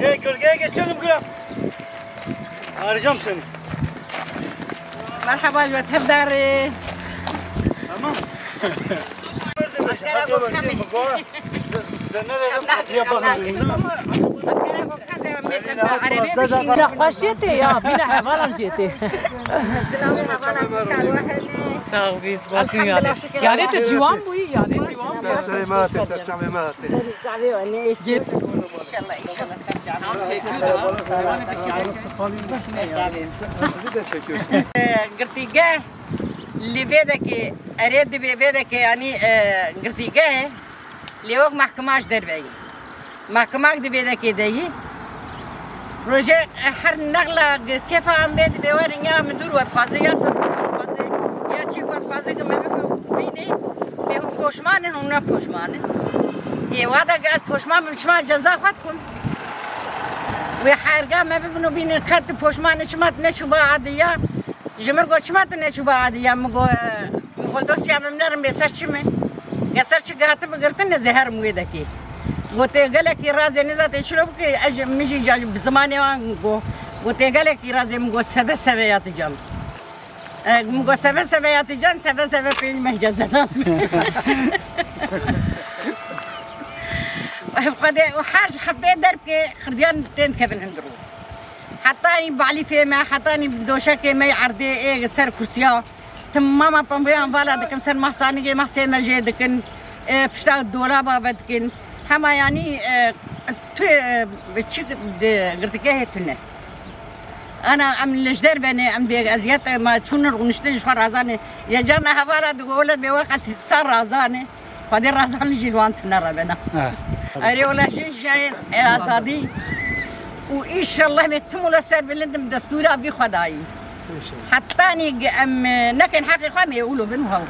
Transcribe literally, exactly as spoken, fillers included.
Şey gölgeye geçelim gülüm. Arayacağım seni. Merhaba Ahmet, hep dari. Tamam. Askere bakayım. يعني تجوان بوي يعني تجوان سلامات سلام مات جيت ان شاء الله ان شاء الله سلام شيء يا شيخ فازك ما بيني بهم كوشمانن ونا كوشمانن اي وادا قاعد كوشمان مش ما جزاء خدكم وحارقه ما بينو بين الخط كوشمان شمات نشو بعديا جمر كوشمات نشو بعديا مو فلدوس يا منرم بسرش من يسرش قاعد بغرتن زهر مو دكي قلت قالك الرازي نزات يشربك ميجي جاي بزماني وانكو قلت قالك الرازي مو سبع سبعات جام مقول سبع سبعات جان سبع سبع في المجازات. وحد وحاج حبيت دربك خرديان تنت كيفن هندرو. حطاني بعلي فيما حطاني بدوشك ما يعرضي إيه سر كرسيا. تماما بمبيان فلا دكن سر محصاني محصي مجي دكن بشتاو الدولة بابا دكن. هما يعني تو تشيك قرتكاه تنه. أنا أم الجدار بني أم بأزيات ما تشونر ونشتري شوار رازاني يا جانا هبالد وولد بواقع ستة رازاني فدي رازان يجي لوانت نرى بنا أري ولا شيء جاي أزادي وإن شاء الله متمول السر بلندم دستورة بي خداي حتى أني أم نكن حقيقة ما يقولوا بنهم